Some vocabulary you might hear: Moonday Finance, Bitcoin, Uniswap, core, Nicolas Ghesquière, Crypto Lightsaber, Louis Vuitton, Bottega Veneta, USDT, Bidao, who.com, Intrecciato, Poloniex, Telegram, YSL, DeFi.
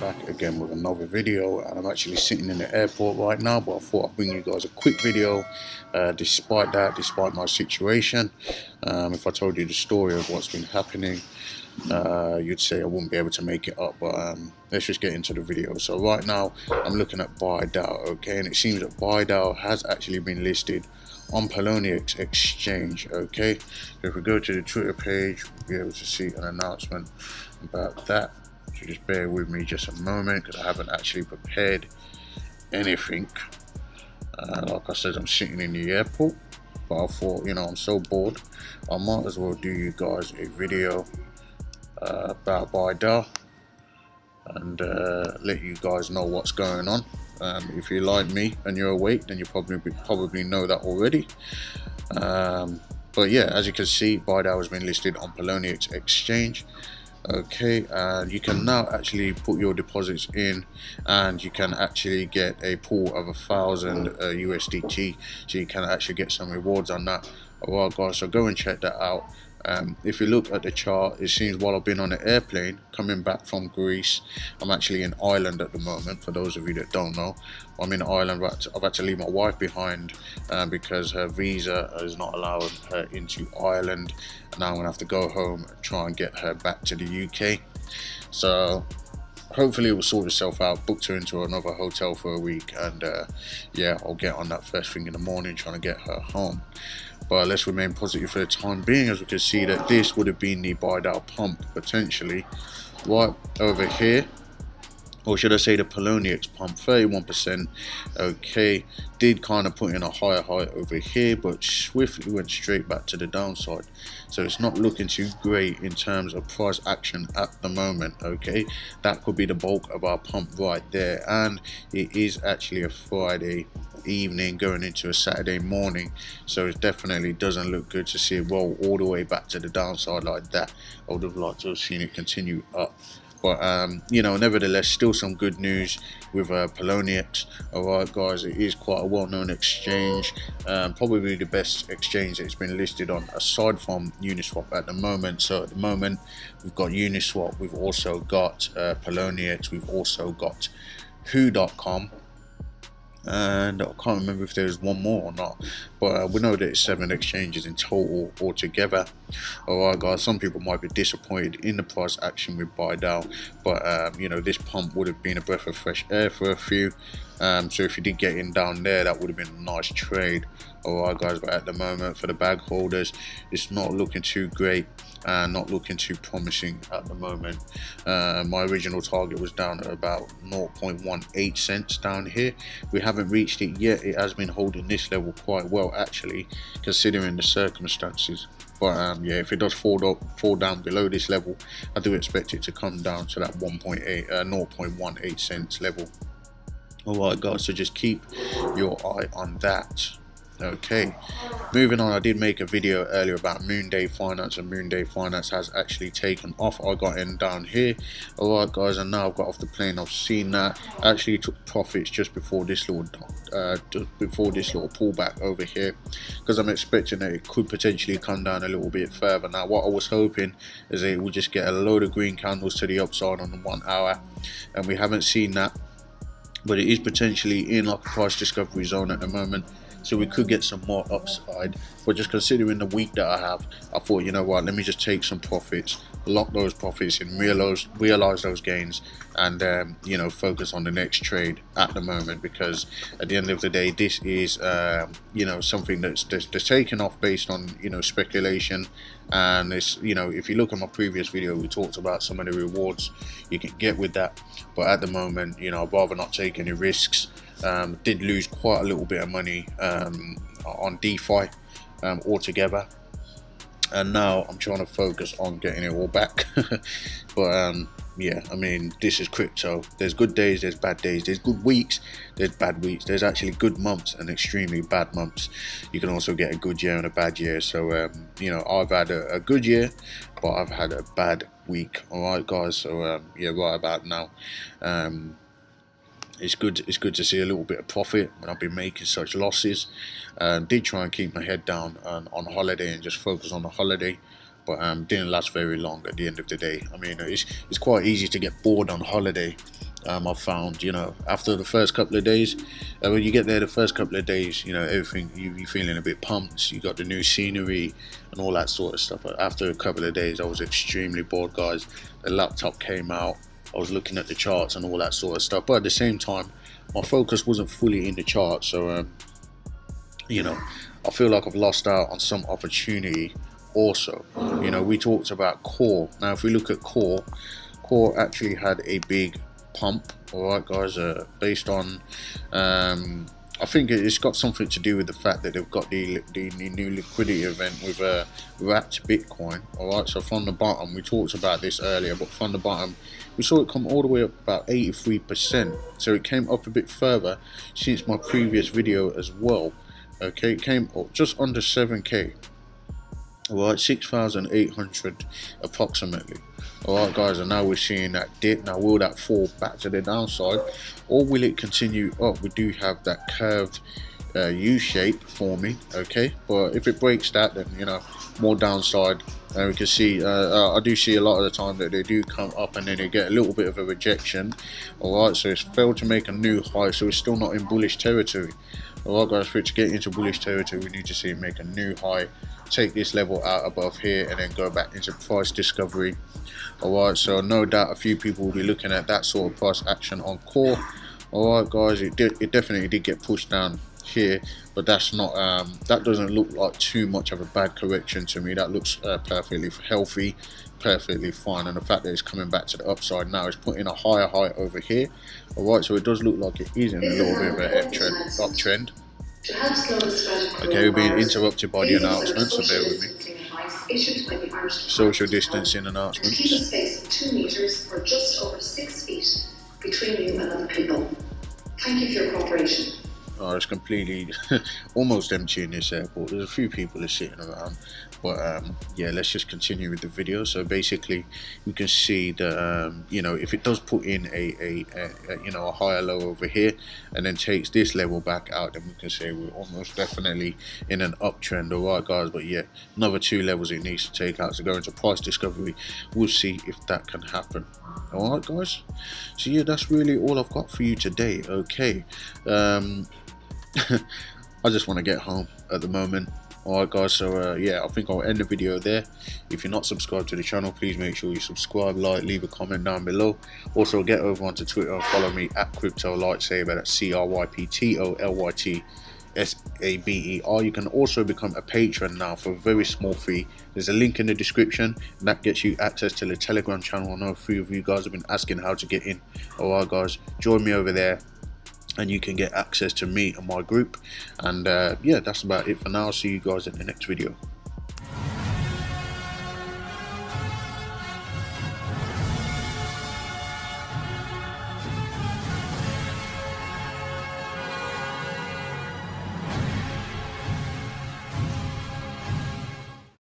back again with another video, and I'm actually sitting in the airport right now, but I thought I'd bring you guys a quick video despite my situation. If I told you the story of what's been happening, you'd say I wouldn't be able to make it up, but let's just get into the video. So right now I'm looking at Bidao, okay, and it seems that Bidao has actually been listed on Poloniex exchange, okay. So if we go to the Twitter page, we'll be able to see an announcement about that. So just bear with me just a moment, because I haven't actually prepared anything. Like I said, I'm sitting in the airport, but I thought, you know, I'm so bored, I might as well do you guys a video about Bidao and let you guys know what's going on. If you're like me and you're awake, then you probably know that already. But yeah, as you can see, Bidao has been listed on Poloniex exchange, okay, and you can now actually put your deposits in, and you can actually get a pool of 1,000 USDT, so you can actually get some rewards on that. Alright guys, so go and check that out. If you look at the chart, it seems while I've been on an airplane coming back from Greece, I'm actually in Ireland at the moment. For those of you that don't know, I'm in Ireland. I've had to leave my wife behind because her visa is not allowing her into Ireland. And now I'm gonna have to go home and try and get her back to the UK. So hopefully it will sort itself out. Booked her into another hotel for a week, and yeah, I'll get on that first thing in the morning trying to get her home. But let's remain positive for the time being, as we can see that this would have been the Bidao pump, potentially, right over here. Or should I say the Poloniex pump, 31%, okay, did kind of put in a higher high over here, but swiftly went straight back to the downside. So it's not looking too great in terms of price action at the moment, okay. That could be the bulk of our pump right there, and it is actually a Friday evening going into a Saturday morning, so it definitely doesn't look good to see it roll all the way back to the downside like that. I would have liked to have seen it continue up. But you know, nevertheless, still some good news with Poloniex. Alright guys, it is quite a well-known exchange, probably the best exchange that's been listed on aside from Uniswap at the moment. So at the moment we've got Uniswap, we've also got Poloniex, we've also got who.com, and I can't remember if there's one more or not, but we know that it's 7 exchanges in total altogether. Alright guys, some people might be disappointed in the price action with Bidao, but you know, this pump would have been a breath of fresh air for a few. So if you did get in down there, that would have been a nice trade. Alright guys, but at the moment for the bag holders, it's not looking too great and not looking too promising at the moment. My original target was down at about 0.18 cents down here. We haven't reached it yet. It has been holding this level quite well, actually, considering the circumstances. But yeah, if it does fall down below this level, I do expect it to come down to that 0.18 cents level. Alright guys, so just keep your eye on that. Okay, moving on, I did make a video earlier about Moonday Finance, and Moonday Finance has actually taken off. I got in down here, alright guys, and now I've got off the plane, I've seen that. I actually took profits just before this little pullback over here, because I'm expecting that it could potentially come down a little bit further. Now what I was hoping is that it would just get a load of green candles to the upside on the 1 hour, and we haven't seen that, but it is potentially in like a price discovery zone at the moment. So we could get some more upside, but just considering the week that I have, I thought, you know what, let me just take some profits, lock those profits and realize those gains, and you know, focus on the next trade at the moment, because at the end of the day, this is you know, something that's taken off based on, you know, speculation. And it's, you know, if you look at my previous video, we talked about some of the rewards you can get with that, but at the moment, you know, I'd rather not take any risks. Did lose quite a little bit of money on DeFi altogether, and now I'm trying to focus on getting it all back. But yeah, I mean, this is crypto. There's good days, there's bad days, there's good weeks, there's bad weeks, there's actually good months and extremely bad months. You can also get a good year and a bad year. So you know, I've had a good year, but I've had a bad week. Alright guys, so yeah, right about now, it's good to see a little bit of profit when I've been making such losses. Did try and keep my head down on holiday and just focus on the holiday. but didn't last very long at the end of the day. I mean, it's quite easy to get bored on holiday. I've found, you know, after the first couple of days, when you get there the first couple of days, you know, everything, you're feeling a bit pumped, you got the new scenery and all that sort of stuff. But after a couple of days, I was extremely bored, guys. The laptop came out, I was looking at the charts and all that sort of stuff, but at the same time, my focus wasn't fully in the chart. So, you know, I feel like I've lost out on some opportunity also. You know, we talked about Core. Now, if we look at Core, Core actually had a big pump, all right guys, based on I think it's got something to do with the fact that they've got the new liquidity event with wrapped Bitcoin. All right, so from the bottom, we talked about this earlier, but from the bottom we saw it come all the way up about 83%. So it came up a bit further since my previous video as well. Okay, it came up just under 7k, all right, 6,800 approximately. Alright guys, and now we're seeing that dip. Now will that fall back to the downside, or will it continue up? We do have that curved U-shape forming, okay, but if it breaks that, then you know, more downside. We can see, I do see a lot of the time that they do come up and then they get a little bit of a rejection. Alright, so it's failed to make a new high, so it's still not in bullish territory. Alright guys, for it to get into bullish territory, we need to see it make a new high, take this level out above here, and then go back into price discovery. Alright, so no doubt a few people will be looking at that sort of price action on Core. Alright guys, it definitely did get pushed down here, but that's not that doesn't look like too much of a bad correction to me. That looks perfectly healthy, perfectly fine, and the fact that it's coming back to the upside now is putting a higher high over here. Alright, so it does look like it is in a little bit of an uptrend. Okay, we're being interrupted by the announcement, so bear with me. Social distancing announcement. Keep a space of 2 meters or just over 6 feet between you and other people. Thank you for your cooperation. Oh, it's completely almost empty in this airport. There's a few people that are sitting around, but yeah, let's just continue with the video. So basically, you can see that you know, if it does put in a you know, a higher low over here and then takes this level back out, then we can say we're almost definitely in an uptrend. All right guys, but yeah, another 2 levels it needs to take out to go into price discovery. We'll see if that can happen. All right guys, so yeah, that's really all I've got for you today. Okay, I just want to get home at the moment. Alright guys, so yeah, I think I'll end the video there. If you're not subscribed to the channel, please make sure you subscribe, like, leave a comment down below. Also get over onto Twitter and follow me at Crypto Lightsaber. That's CRYPTOLYTSABER. You can also become a patron now for a very small fee. There's a link in the description, and that gets you access to the Telegram channel. I know a few of you guys have been asking how to get in. Alright guys, join me over there, and you can get access to me and my group. And yeah, that's about it for now. See you guys in the next video.